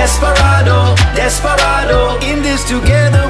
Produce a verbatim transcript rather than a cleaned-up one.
Desperado, desperado, in this together.